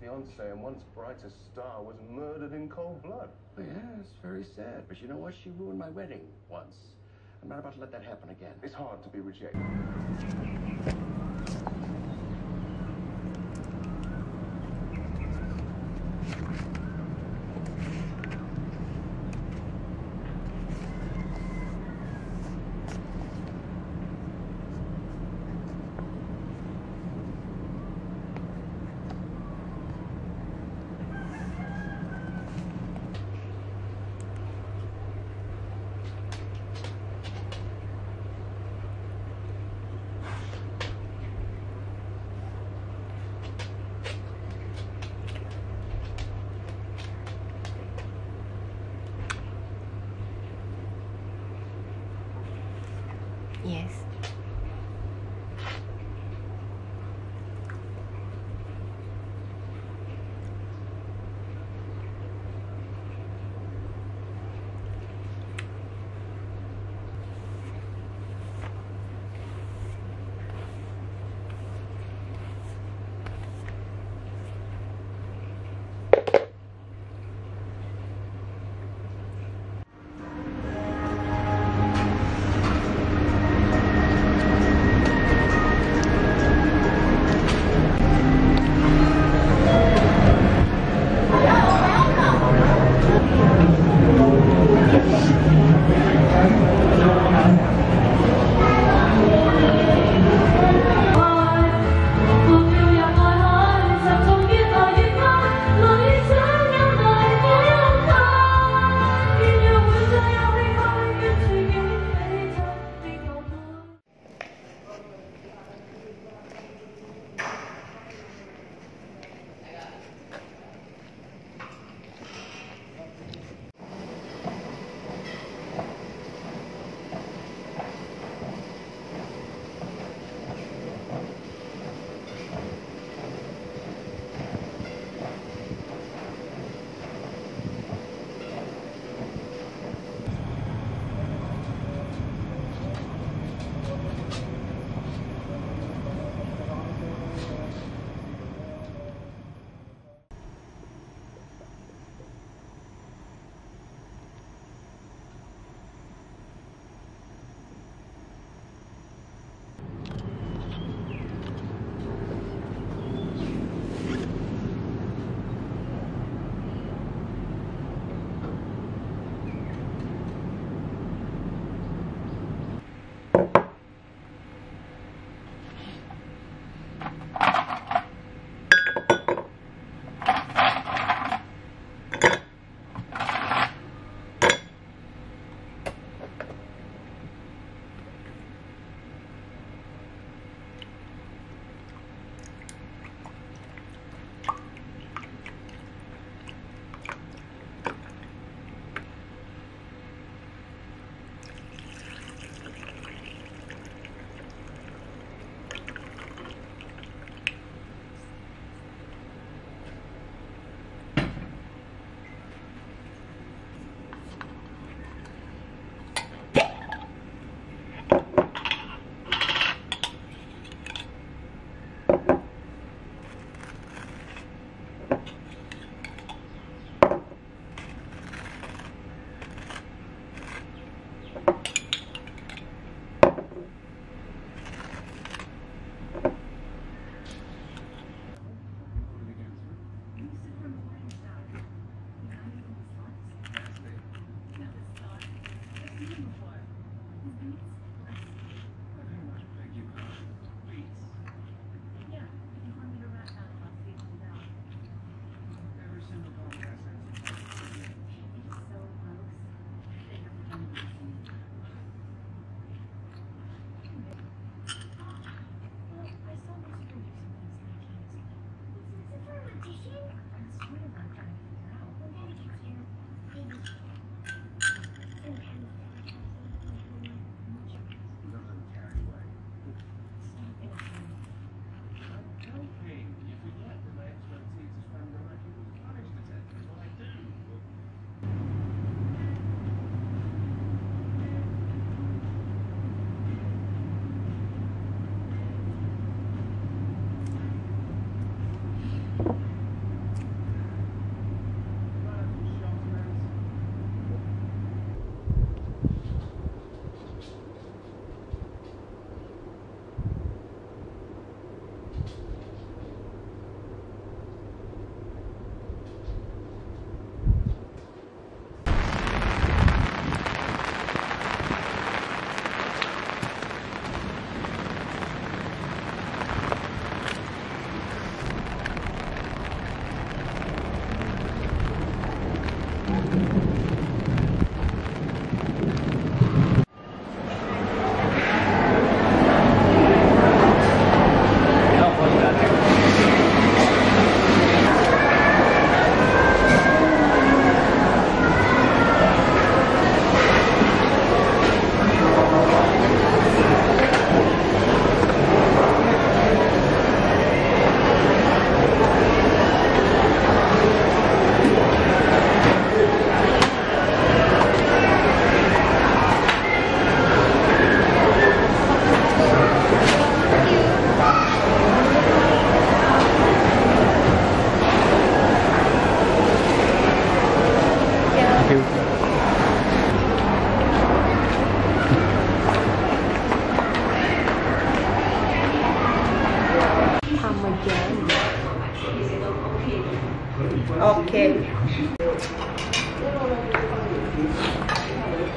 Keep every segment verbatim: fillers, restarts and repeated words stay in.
Fiance and once brightest star was murdered in cold blood. Yeah, it's very sad, but you know what? She ruined my wedding once. I'm not about to let that happen again. It's hard to be rejected. Yes.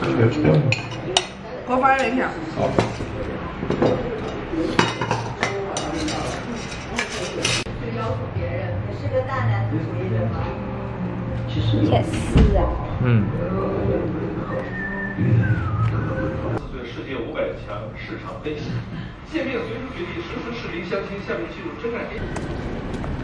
我发了一下。好。也是啊。嗯。四岁世界五百强市场分析，界面随时随地实时视频详情，下面进入真爱。